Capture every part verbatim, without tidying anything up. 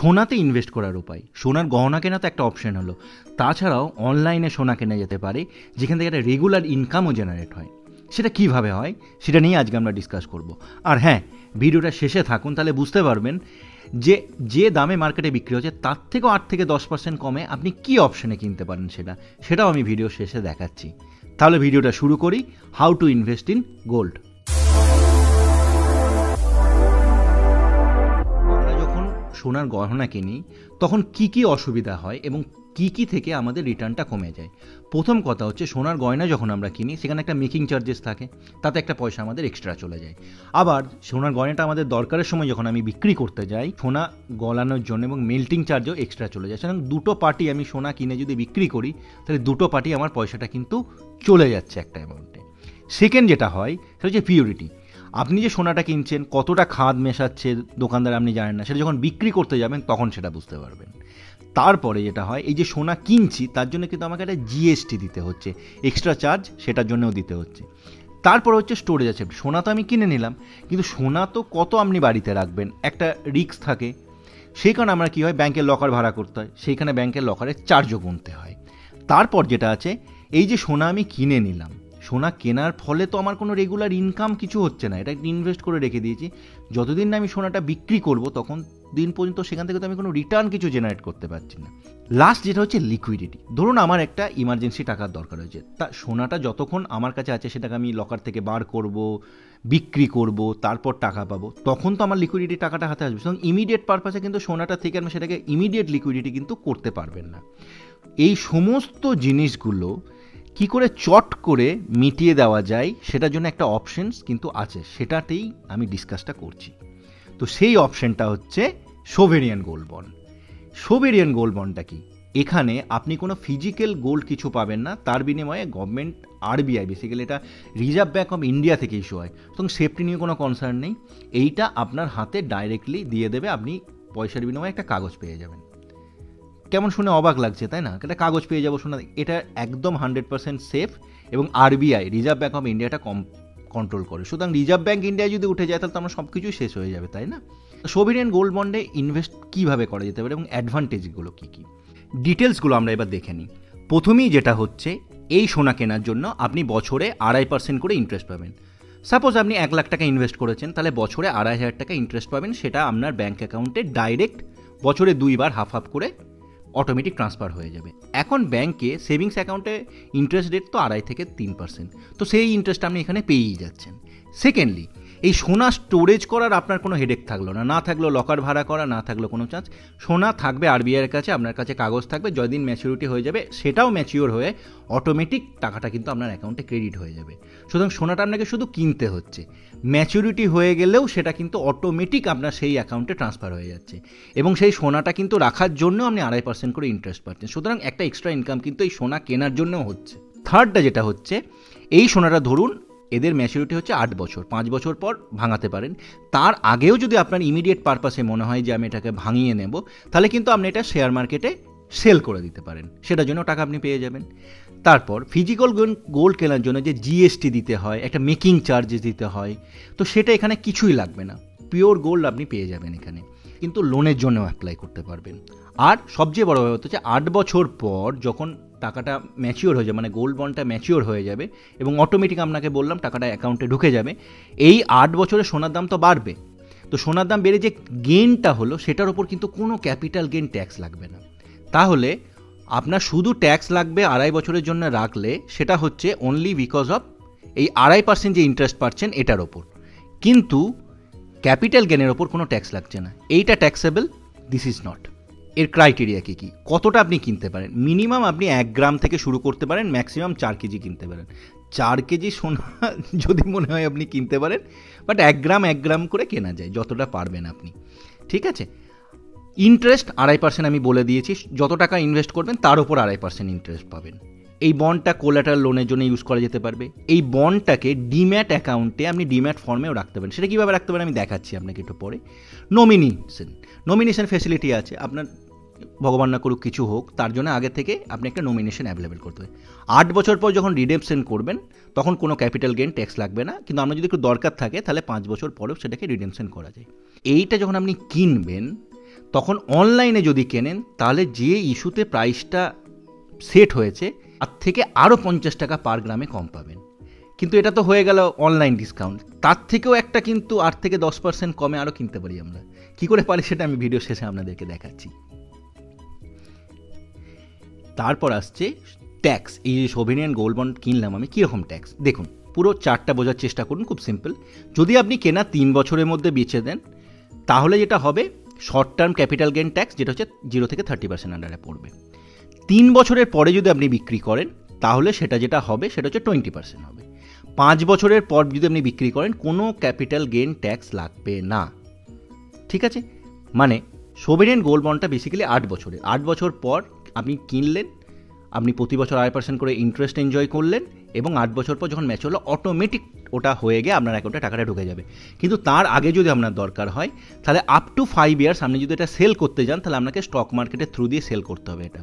সোনাতে ইনভেস্ট করার উপায়। সোনার গহনা কেনা তো একটা অপশন হলো, তাছাড়াও অনলাইনে সোনা কেনা যেতে পারে যেখান থেকে একটা রেগুলার ইনকামও জেনারেট হয়। সেটা কীভাবে হয় সেটা নিয়ে আজকে আমরা ডিসকাস করব। আর হ্যাঁ, ভিডিওটা শেষে থাকুন, তাহলে বুঝতে পারবেন যে যে দামে মার্কেটে বিক্রি হচ্ছে তার থেকেও আট থেকে দশ পার্সেন্ট কমে আপনি কী অপশানে কিনতে পারেন, সেটা সেটাও আমি ভিডিও শেষে দেখাচ্ছি। তাহলে ভিডিওটা শুরু করি, how to invest in gold. আমরা যখন সোনার গহনা কিনি তখন কি কি অসুবিধা হয় এবং কি কি থেকে আমাদের রিটার্নটা কমে যায়। প্রথম কথা হচ্ছে, সোনার গয়না যখন আমরা কিনি সেখানে একটা মেকিং চার্জেস থাকে, তাতে একটা পয়সা আমাদের এক্সট্রা চলে যায়। আবার সোনার গয়নাটা আমাদের দরকারের সময় যখন আমি বিক্রি করতে যাই, সোনা গলানোর জন্য এবং মেল্টিং চার্জও এক্সট্রা চলে যায়। সুতরাং দুটো পার্টি আমি সোনা কিনে যদি বিক্রি করি তাহলে দুটো পার্টি আমার পয়সাটা কিন্তু চলে যাচ্ছে একটা অ্যামাউন্টে। সেকেন্ড যেটা হয় সেটা হচ্ছে পিউরিটি। আপনি যে সোনাটা কিনছেন কতটা খাদ মেশাচ্ছে দোকানদার আপনি জানেন না, সেটা যখন বিক্রি করতে যাবেন তখন সেটা বুঝতে পারবেন। তারপরে যেটা হয়, এই যে সোনা কিনছি তার জন্য কিন্তু আমাকে একটা জিএসটি দিতে হচ্ছে, এক্সট্রা চার্জ সেটার জন্যও দিতে হচ্ছে। তারপরে হচ্ছে স্টোরেজ আছে, সোনা তো আমি কিনে নিলাম কিন্তু সোনা তো কত আপনি বাড়িতে রাখবেন, একটা রিস্ক থাকে। সেই কারণে আমরা কী হয়, ব্যাংকের লকার ভাড়া করতে হয়, সেইখানে ব্যাংকের লকারের চার্জও গুনতে হয়। তারপর যেটা আছে, এই যে সোনা আমি কিনে নিলাম, সোনা কেনার ফলে তো আমার কোনো রেগুলার ইনকাম কিছু হচ্ছে না, এটা ইনভেস্ট করে রেখে দিয়েছি, যতদিন না আমি সোনাটা বিক্রি করব তখন দিন পর্যন্ত সেখান থেকে তো আমি কোনো রিটার্ন কিছু জেনারেট করতে পারছি না। লাস্ট যেটা হচ্ছে লিকুইডিটি। ধরুন আমার একটা ইমার্জেন্সি টাকার দরকার হয়েছে, তা সোনাটা যতক্ষণ আমার কাছে আছে সেটাকে আমি লকার থেকে বার করব, বিক্রি করব, তারপর টাকা পাবো, তখন তো আমার লিকুইডিটি টাকাটা হাতে আসবে। সুতরাং ইমিডিয়েট পারপাসে কিন্তু সোনাটা থেকে আমি সেটাকে ইমিডিয়েট লিকুইডিটি কিন্তু করতে পারবেন না। এই সমস্ত জিনিসগুলো কি করে চট করে মিটিয়ে দেওয়া যায় সেটার জন্য একটা অপশনস কিন্তু আছে, সেটাতেই আমি ডিসকাসটা করছি। তো সেই অপশনটা হচ্ছে sovereign gold bond. Sovereign gold বন্ডটা কি, এখানে আপনি কোনো ফিজিক্যাল গোল্ড কিছু পাবেন না, তার বিনিময়ে গভর্নমেন্ট আরবিআই, বেসিক্যালি এটা রিজার্ভ ব্যাঙ্ক অফ ইন্ডিয়া থেকে ইস্যু হয়, সুতরাং সেফটি নিয়ে কোনো কনসার্ন নেই। এইটা আপনার হাতে ডাইরেক্টলি দিয়ে দেবে, আপনি পয়সার বিনিময়ে একটা কাগজ পেয়ে যাবেন। কেমন শুনে অবাক লাগছে তাই না, একটা কাগজ পেয়ে যাবো শোনা, এটা একদম হান্ড্রেড পার্সেন্ট সেফ এবং আরবিআই, রিজার্ভ ব্যাঙ্ক অফ ইন্ডিয়াটা কম কন্ট্রোল করে। সুতরাং রিজার্ভ ব্যাঙ্ক ইন্ডিয়া যদি উঠে যায় তাহলে তো আমার সব কিছুই শেষ হয়ে যাবে তাই না। সোভেরিয়ান গোল্ড বন্ডে ইনভেস্ট কীভাবে করা যেতে পারে এবং অ্যাডভান্টেজগুলো কী কী, ডিটেলসগুলো আমরা এবার দেখে নিই। প্রথমেই যেটা হচ্ছে, এই সোনা কেনার জন্য আপনি বছরে আড়াই পার্সেন্ট করে ইন্টারেস্ট পাবেন। সাপোজ আপনি এক লাখ টাকা ইনভেস্ট করেছেন তাহলে বছরে আড়াই হাজার টাকা ইন্টারেস্ট পাবেন, সেটা আপনার ব্যাঙ্ক অ্যাকাউন্টে ডাইরেক্ট বছরে দুইবার হাফ হাফ করে অটোমেটিক ট্রান্সফার হয়ে যাবে। এখন ব্যাংকে সেভিংস অ্যাকাউন্টে ইন্টারেস্ট রেট তো আড়াই থেকে তিন পার্সেন্ট, তো সেই ইন্টারেস্ট আপনি এখানে পেয়েই যাচ্ছেন। সেকেন্ডলি, এই সোনা স্টোরেজ করার আপনার কোনো হেডেক থাকলো না, না থাকলো লকার ভাড়া করা, না থাকলো কোনো চার্জ। সোনা থাকবে আরবিআইয়ের কাছে, আপনার কাছে কাগজ থাকবে, যদিন ম্যাচিউরিটি হয়ে যাবে সেটাও ম্যাচিওর হয়ে অটোমেটিক টাকাটা কিন্তু আপনার অ্যাকাউন্টে ক্রেডিট হয়ে যাবে। সুতরাং সোনাটা আপনাকে শুধু কিনতে হচ্ছে, ম্যাচিউরিটি হয়ে গেলেও সেটা কিন্তু অটোমেটিক আপনার সেই অ্যাকাউন্টে ট্রান্সফার হয়ে যাচ্ছে এবং সেই সোনাটা কিন্তু রাখার জন্য আপনি আড়াই পার্সেন্ট করে ইন্টারেস্ট পাচ্ছেন। সুতরাং একটা এক্সট্রা ইনকাম কিন্তু এই সোনা কেনার জন্যও হচ্ছে। থার্ডটা যেটা হচ্ছে, এই সোনাটা ধরুন এদের ম্যাচুরিটি হচ্ছে আট বছর, পাঁচ বছর পর ভাঙাতে পারেন। তার আগেও যদি আপনার ইমিডিয়েট পারপাসে মনে হয় যে আমি এটাকে ভাঙিয়ে নেব, তাহলে কিন্তু আপনি এটা শেয়ার মার্কেটে সেল করে দিতে পারেন, সেটার জন্য টাকা আপনি পেয়ে যাবেন। তারপর ফিজিক্যাল গোল্ড কেনার জন্য যে জিএসটি দিতে হয়, একটা মেকিং চার্জেস দিতে হয়, তো সেটা এখানে কিছুই লাগবে না, পিওর গোল্ড আপনি পেয়ে যাবেন। এখানে কিন্তু লোনের জন্য অ্যাপ্লাই করতে পারবেন। আর সবচেয়ে বড় ব্যাপার হচ্ছে, আট বছর পর যখন টাকাটা ম্যাচিওর হয়ে যাবে, মানে গোল্ড বন্ডটা ম্যাচিওর হয়ে যাবে এবং অটোমেটিক আপনাকে বললাম টাকাটা অ্যাকাউন্টে ঢুকে যাবে, এই আট বছরে সোনার দাম তো বাড়বে, তো সোনার দাম বেড়ে যে গেইনটা হলো সেটার ওপর কিন্তু কোনো ক্যাপিটাল গেইন ট্যাক্স লাগবে না। তাহলে আপনার শুধু ট্যাক্স লাগবে আড়াই বছরের জন্য রাখলে, সেটা হচ্ছে অনলি বিকজ অফ এই আড়াই পার্সেন্ট যে ইন্টারেস্ট পাচ্ছেন এটার ওপর, কিন্তু ক্যাপিটাল গেইনের ওপর কোনো ট্যাক্স লাগছে না। এইটা ট্যাক্সেবল, দিস ইজ নট। এর ক্রাইটেরিয়া কী কী, কতটা আপনি কিনতে পারেন, মিনিমাম আপনি এক গ্রাম থেকে শুরু করতে পারেন, ম্যাক্সিমাম চার কেজি কিনতে পারেন। চার কেজি সোনা যদি মনে হয় আপনি কিনতে পারেন, বাট এক গ্রাম এক গ্রাম করে কেনা যায় যতটা পারবেন আপনি, ঠিক আছে। ইন্টারেস্ট আড়াই পার্সেন্ট আমি বলে দিয়েছি, যত টাকা ইনভেস্ট করবেন তার উপর আড়াই পার্সেন্ট ইন্টারেস্ট পাবেন। এই বন্ডটা কোলাটার লোনের জন্য ইউজ করা যেতে পারবে। এই বন্ডটাকে ডিম্যাট অ্যাকাউন্টে আপনি ডিম্যাট ফর্মেও রাখতে পারেন, সেটা কীভাবে রাখতে পারেন আমি দেখাচ্ছি আপনাকে একটু পরে। নমিনেশন নমিনেশন ফেসিলিটি আছে, আপনার ভগবান না করুক কিছু হোক, তার জন্য আগে থেকে আপনি একটা নমিনেশন অ্যাভেলেবেল করতে হবে। আট বছর পর যখন রিডেমশন করবেন তখন কোনো ক্যাপিটাল গেইন ট্যাক্স লাগবে না, কিন্তু আপনার যদি একটু দরকার থাকে তাহলে পাঁচ বছর পরেও সেটাকে রিডেমশন করা যায়। এইটা যখন আপনি কিনবেন তখন অনলাইনে যদি কেনেন তাহলে যে ইস্যুতে প্রাইসটা সেট হয়েছে তার থেকে আরও পঞ্চাশ টাকা পার গ্রামে কম পাবেন। কিন্তু এটা তো হয়ে গেল অনলাইন ডিসকাউন্ট, তার থেকেও একটা কিন্তু আট থেকে দশ পার্সেন্ট কমে আরও কিনতে পারি আমরা। কী করে পারি সেটা আমি ভিডিও শেষে আপনাদেরকে দেখাচ্ছি। তারপর আসছে ট্যাক্স। এই যে সভরিন গোল্ড বন্ড কিনলাম আমি, কীরকম ট্যাক্স দেখুন, পুরো চারটা বোঝার চেষ্টা করুন, খুব সিম্পল। যদি আপনি কেনা তিন বছরের মধ্যে বেচে দেন তাহলে যেটা হবে short term capital gain tax, যেটা হচ্ছে জিরো থেকে থার্টি পার্সেন্ট আন্ডারে পড়বে। তিন বছরের পরে যদি আপনি বিক্রি করেন তাহলে সেটা যেটা হবে সেটা হচ্ছে টোয়েন্টি পার্সেন্ট হবে। পাঁচ বছরের পর যদি আপনি বিক্রি করেন কোনো ক্যাপিটাল গেইন ট্যাক্স লাগবে না, ঠিক আছে। মানে সভরিন গোল্ড বন্ডটা বেসিক্যালি আট বছরের, আট বছর পর আপনি কিনলেন, আপনি প্রতি বছর আড়াই পার্সেন্ট করে ইন্টারেস্ট এনজয় করলেন এবং আট বছর পর যখন ম্যাচ হলো অটোমেটিক ওটা হয়ে গিয়ে আপনার অ্যাকাউন্টে টাকাটা ঢুকে যাবে। কিন্তু তার আগে যদি আপনার দরকার হয় তাহলে আপ টু ফাইভ ইয়ার্স আপনি যদি এটা সেল করতে যান তাহলে আপনাকে স্টক মার্কেটের থ্রু দিয়ে সেল করতে হবে এটা,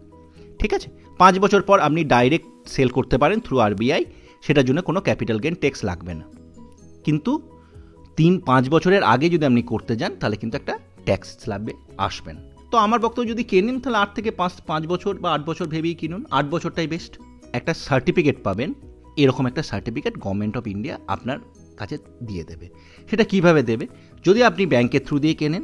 ঠিক আছে। পাঁচ বছর পর আপনি ডাইরেক্ট সেল করতে পারেন থ্রু আরবিআই, সেটার জন্য কোনো ক্যাপিটাল গেইন ট্যাক্স লাগবে না। কিন্তু তিন পাঁচ বছরের আগে যদি আপনি করতে যান তাহলে কিন্তু একটা ট্যাক্স স্ল্যাবে আসবেন। তো আমার বক্তব্য যদি কেনেন তাহলে আট থেকে পাঁচ পাঁচ বছর বা আট বছর ভেবেই কিনুন, আট বছরটাই বেস্ট। একটা সার্টিফিকেট পাবেন, এরকম একটা সার্টিফিকেট গভর্নমেন্ট অফ ইন্ডিয়া আপনার কাছে দিয়ে দেবে। সেটা কিভাবে দেবে? যদি আপনি ব্যাংকের থ্রু দিয়ে কেনেন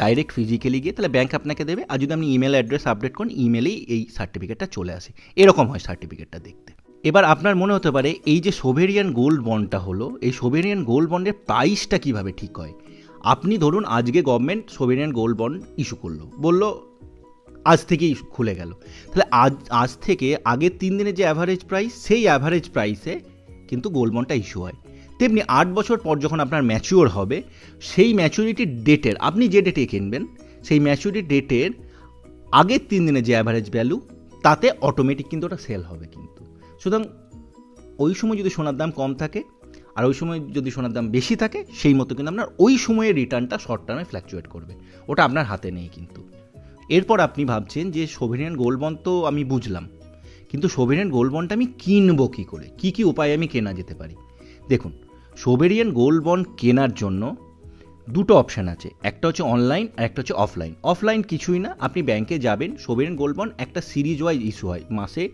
ডাইরেক্ট ফিজিক্যালি গিয়ে তাহলে ব্যাংক আপনাকে দেবে, আর যদি আপনি ইমেল অ্যাড্রেস আপডেট করেন ইমেলেই এই সার্টিফিকেটটা চলে আসে, এরকম হয় সার্টিফিকেটটা দেখতে। এবার আপনার মনে হতে পারে এই যে সভরিন গোল্ড বন্ডটা হলো, এই সভরিন গোল্ড বন্ডের প্রাইসটা কীভাবে ঠিক হয়? আপনি ধরুন আজকে government sovereign gold bond issue করলো, বললো আজ থেকেই খুলে গেল, তাহলে আজ আজ থেকে আগের তিন দিনের যে অ্যাভারেজ প্রাইস সেই অ্যাভারেজ প্রাইসে কিন্তু গোল্ড বন্ডটা ইস্যু হয়। তেমনি আট বছর পর যখন আপনার ম্যাচিওর হবে সেই ম্যাচুরিটি ডেটের, আপনি যে ডেটে কিনবেন সেই ম্যাচুরিটি ডেটের আগের তিন দিনের যে অ্যাভারেজ ভ্যালু তাতে অটোমেটিক কিন্তু ওটা সেল হবে কিন্তু। সুতরাং ওই সময় যদি সোনার দাম কম থাকে আর ওই সময় যদি সোনার দাম বেশি থাকে সেই মতো কিন্তু আপনার ওই সময়ে রিটার্নটা শর্ট টার্মে ফ্ল্যাকচুয়েট করবে, ওটা আপনার হাতে নেই কিন্তু। এরপর আপনি ভাবছেন যে সভরিন গোল্ড বন্ড তো আমি বুঝলাম, কিন্তু সভরিন গোল্ড বন্ডটা আমি কিনবো কী করে, কী কী উপায়ে আমি কেনা যেতে পারি? দেখুন, সভরিন গোল্ড বন্ড কেনার জন্য দুটো অপশান আছে, একটা হচ্ছে অনলাইন আর একটা হচ্ছে অফলাইন। অফলাইন কিছুই না, আপনি ব্যাংকে যাবেন। সভরিন গোল্ড বন্ড একটা সিরিজ ওয়াইজ ইস্যু হয়, মাসে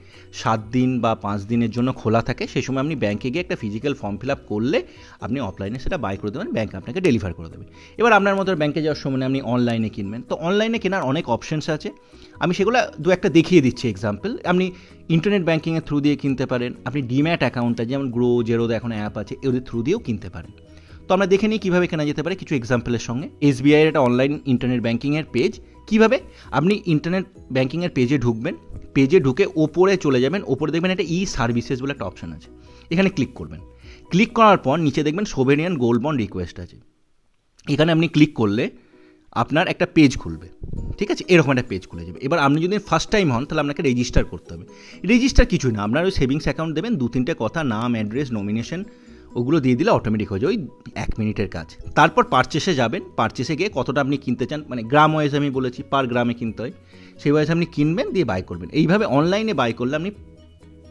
সাত দিন বা পাঁচ দিনের জন্য খোলা থাকে, সেই সময় আপনি ব্যাংকে গিয়ে একটা ফিজিক্যাল ফর্ম ফিল আপ করলে আপনি অফলাইনে সেটা বাই করে দেবেন, ব্যাংক আপনাকে ডেলিভার করে দেবে। এবার আপনার মতো ব্যাংকে যাওয়ার সময় আপনি অনলাইনে কিনবেন। তো অনলাইনে কেনার অনেক অপশানস আছে, আমি সেগুলো দু একটা দেখিয়ে দিচ্ছি এক্সাম্পল। আপনি ইন্টারনেট ব্যাঙ্কিংয়ের থ্রু দিয়ে কিনতে পারেন, আপনি ডিম্যাট অ্যাকাউন্টটা যেমন গ্রো জেরোদা এখন অ্যাপ আছে ওদের থ্রু দিয়েও কিনতে পারেন। তো আমরা দেখে নিই কীভাবে কেনা যেতে পারে কিছু এক্সাম্পলের সঙ্গে। এসবিআইয়ের একটা অনলাইন ইন্টারনেট ব্যাঙ্কিংয়ের পেজ, কীভাবে আপনি ইন্টারনেট ব্যাঙ্কিংয়ের পেজে ঢুকবেন, পেজে ঢুকে ওপরে চলে যাবেন, ওপরে দেখবেন একটা ই সার্ভিসেস বলে একটা অপশান আছে, এখানে ক্লিক করবেন। ক্লিক করার পর নিচে দেখবেন সভরিন গোল্ড বন্ড রিকোয়েস্ট আছে, এখানে আপনি ক্লিক করলে আপনার একটা পেজ খুলবে, ঠিক আছে, এরকম একটা পেজ খুলে যাবে। এবার আপনি যদি ফার্স্ট টাইম হন তাহলে আপনাকে রেজিস্টার করতে হবে। রেজিস্টার কিছুই না, আপনার ওই সেভিংস অ্যাকাউন্ট দেবেন, দু তিনটে কথা, নাম, অ্যাড্রেস, নমিনেশন, ওগুলো দিয়ে দিলে অটোমেটিক হয়ে যায়, ওই এক মিনিটের কাজ। তারপর পারচেসে যাবেন, পারচেসে গিয়ে কতটা আপনি কিনতে চান, মানে গ্রাম ওয়াইজ আমি বলেছি, পার গ্রামে কিনতে হয়, সেই ওয়াইজ আপনি কিনবেন দিয়ে বাই করবেন। এইভাবে অনলাইনে বাই করলে আপনি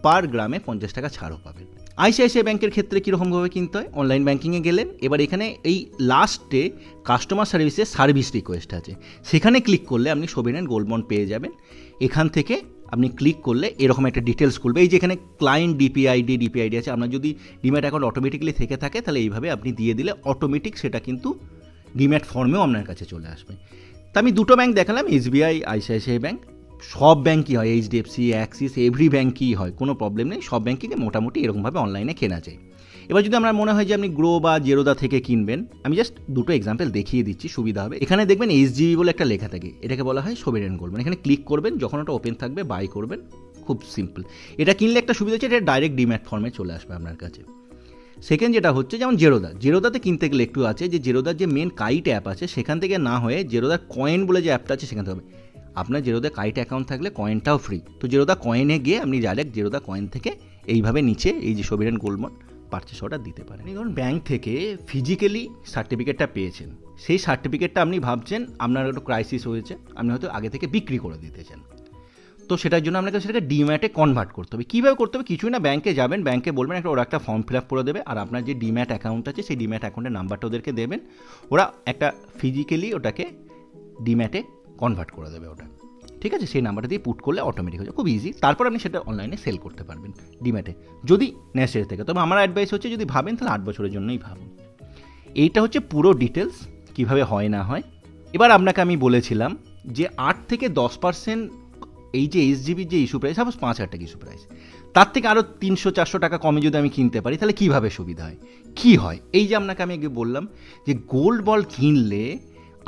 পার গ্রামে পঞ্চাশ টাকা ছাড়ও পাবেন। আইসিআইসিআই ব্যাংকের ক্ষেত্রে কীরকমভাবে কিনতে হয়, অনলাইন ব্যাঙ্কিংয়ে গেলেন, এবার এখানে এই লাস্টে কাস্টমার সার্ভিসের সার্ভিস রিকোয়েস্ট আছে, সেখানে ক্লিক করলে আপনি সভরিন গোল্ড বন্ড পেয়ে যাবেন। এখান থেকে আপনি ক্লিক করলে এরকম একটা ডিটেলস খুলবে, এই যে এখানে ক্লায়েন্ট ডিপিআইডি ডিপিআইডি আছে, আপনার যদি ডিম্যাট অ্যাকাউন্ট অটোমেটিক্যালি থেকে থাকে তাহলে এইভাবে আপনি দিয়ে দিলে অটোমেটিক সেটা কিন্তু ডিম্যাট ফর্মেও আপনার কাছে চলে আসবে। তা আমি দুটো ব্যাঙ্ক দেখালাম, এসবিআই, আইসিআইসিআই ব্যাঙ্ক, সব ব্যাঙ্কই হয়, এইচডিএফসি, অ্যাক্সিস, এভরি ব্যাঙ্কই হয়, কোনো প্রবলেম নেই, সব ব্যাঙ্কিংকে মোটামুটি এরকমভাবে অনলাইনে কেনা যায়। এবার যদি আমার মনে হয় যে আপনি গ্রো বা জেরোদা থেকে কিনবেন, আমি জাস্ট দুটো এক্সাম্পল দেখিয়ে দিচ্ছি, সুবিধা হবে। এখানে দেখবেন এসজিবি বলে একটা লেখা থাকে, এটাকে বলা হয় সভরিন গোল্ড বন্ড, এখানে ক্লিক করবেন, যখন ওটা ওপেন থাকবে বাই করবেন, খুব সিম্পল। এটা কিনলে একটা সুবিধা হচ্ছে এটা ডাইরেক্ট ডিম্যাট ফর্মে চলে আসবে আপনার কাছে। সেকেন্ড যেটা হচ্ছে যেমন জেরোদা, জেরোদাতে কিনতে গেলে একটু আছে যে জেরোদার যে মেন কাইট অ্যাপ আছে সেখান থেকে না হয়ে জেরোদার কয়েন বলে যে অ্যাপটা আছে সেখান থেকে হবে। আপনার জেরোদা কাইট অ্যাকাউন্ট থাকলে কয়েনটাও ফ্রি, তো জেরোদা কয়েনে গিয়ে আপনি ডাইরেক্ট জেরোদা কয়েন থেকে এইভাবে নিচে এই যে sovereign gold bond purchase order দিতে পারেন। ধরুন ব্যাঙ্ক থেকে ফিজিক্যালি সার্টিফিকেটটা পেয়েছেন, সেই সার্টিফিকেটটা আপনি ভাবছেন আপনার একটু ক্রাইসিস হয়েছে, আপনি হয়তো আগে থেকে বিক্রি করে দিতে চান, তো সেটার জন্য আপনাকে সেটাকে ডিম্যাটে কনভার্ট করতে হবে। কীভাবে করতে হবে? কিছুই না, ব্যাঙ্কে যাবেন, ব্যাঙ্কে বলবেন একটা ওরা একটা ফর্ম ফিল আপ করে দেবে, আর আপনার যে ডিম্যাট অ্যাকাউন্ট আছে সেই ডিম্যাট অ্যাকাউন্টের নাম্বারটা ওদেরকে দেবেন, ওরা একটা ফিজিক্যালি ওটাকে ডিম্যাটে কনভার্ট করে দেবে ওটা, ঠিক আছে। সেই নাম্বারটা দিয়ে পুট করলে অটোমেটিক হয়ে যায়, খুব ইজি। তারপর আপনি সেটা অনলাইনে সেল করতে পারবেন ডিম্যাটে, যদি ন্যাসের থেকে। তবে আমার অ্যাডভাইস হচ্ছে যদি ভাবেন তাহলে আট বছরের জন্যই ভাবুন। এইটা হচ্ছে পুরো ডিটেলস কীভাবে হয় না হয়। এবার আপনাকে আমি বলেছিলাম যে আট থেকে দশ পার্সেন্ট এই যে এইচডিবির যে ইস্যু প্রাইস, সাপোজ পাঁচ হাজার টাকা ইস্যু প্রাইস, তার থেকে আরও তিনশো চারশো টাকা কমে যদি আমি কিনতে পারি তাহলে কীভাবে সুবিধা হয়, কী হয়? এই যে আপনাকে আমি আগে বললাম যে গোল্ড বন্ড কিনলে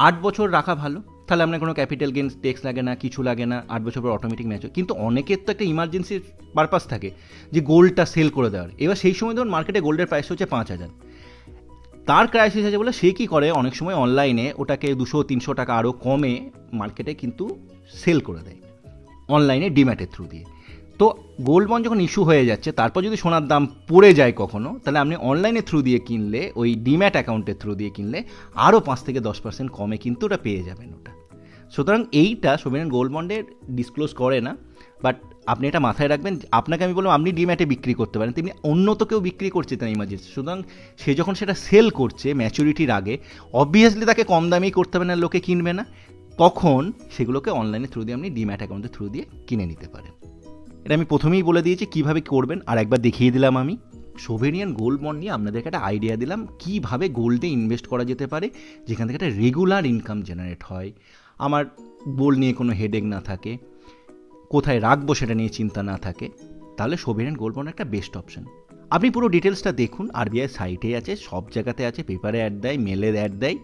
আট বছর রাখা ভালো, তাহলে আপনার কোনো ক্যাপিটাল গেইনস ট্যাক্স লাগে না, কিছু লাগে না, আট বছর পর অটোমেটিক ম্যাচ হয়। কিন্তু অনেকের তো একটা ইমার্জেন্সি পারপাস থাকে যে গোল্ডটা সেল করে দেওয়ার। এবার সেই সময় ধরুন মার্কেটে গোল্ডের প্রাইস হচ্ছে পাঁচ হাজার, তার ক্রাইসিস আছে বলে সে কী করে অনেক সময় অনলাইনে ওটাকে দুশো তিনশো টাকা আরও কমে মার্কেটে কিন্তু সেল করে দেয় অনলাইনে ডিম্যাটের থ্রু দিয়ে। তো গোল্ড বন্ড যখন ইস্যু হয়ে যাচ্ছে তারপর যদি সোনার দাম পড়ে যায় কখনও, তাহলে আপনি অনলাইনে থ্রু দিয়ে কিনলে, ওই ডিম্যাট অ্যাকাউন্টের থ্রু দিয়ে কিনলে আরও পাঁচ থেকে দশ পার্সেন্ট কমে কিন্তু ওটা পেয়ে যাবেন ওটা। সুতরাং এইটা সভরেন গোল্ড বন্ডে ডিসক্লোজ করে না, বাট আপনি এটা মাথায় রাখবেন। আপনাকে আমি বললাম আপনি ডিম্যাটে বিক্রি করতে পারেন, তেমনি অন্য তো কেউ বিক্রি করছে তাই ইমার্জেন্সি। সুতরাং সে যখন সেটা সেল করছে ম্যাচুরিটির আগে, অবভিয়াসলি তাকে কম দামেই করতে হবে, না লোকে কিনবে না, তখন সেগুলোকে অনলাইনে থ্রু দিয়ে আপনি ডিম্যাট অ্যাকাউন্টের থ্রু দিয়ে কিনে নিতে পারেন। এটা আমি প্রথমেই বলে দিয়েছি কীভাবে করবেন, আর একবার দেখিয়ে দিলাম আমি সোভেরিয়ান গোল্ড বন্ড নিয়ে আপনাদেরকে একটা আইডিয়া দিলাম কীভাবে গোল্ডে ইনভেস্ট করা যেতে পারে, যেখান থেকে একটা রেগুলার ইনকাম জেনারেট হয়, আমার গোল্ড নিয়ে কোনো হেডেক না থাকে, কোথায় রাখবো সেটা নিয়ে চিন্তা না থাকে। তাহলে সোভেরিয়ান গোল্ড বন্ড একটা বেস্ট অপশন। আপনি পুরো ডিটেলসটা দেখুন, আরবিআই সাইটে আছে, সব জায়গাতে আছে, পেপারে অ্যাড দেয়, মেলে অ্যাড দেয়,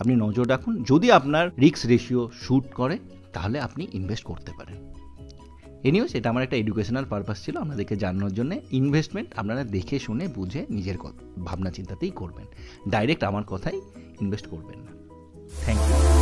আপনি নজর রাখুন। যদি আপনার রিস্ক রেশিও শ্যুট করে তাহলে আপনি ইনভেস্ট করতে পারেন। এনিওয়েজ এটা আমার একটা এডুকেশনাল পারপাস ছিল আপনাদেরকে জানানোর জন্য। ইনভেস্টমেন্ট আপনারা দেখে শুনে বুঝে নিজের ভাবনা চিন্তাতেই করবেন, ডাইরেক্ট আমার কথাই ইনভেস্ট করবেন না। Thank you.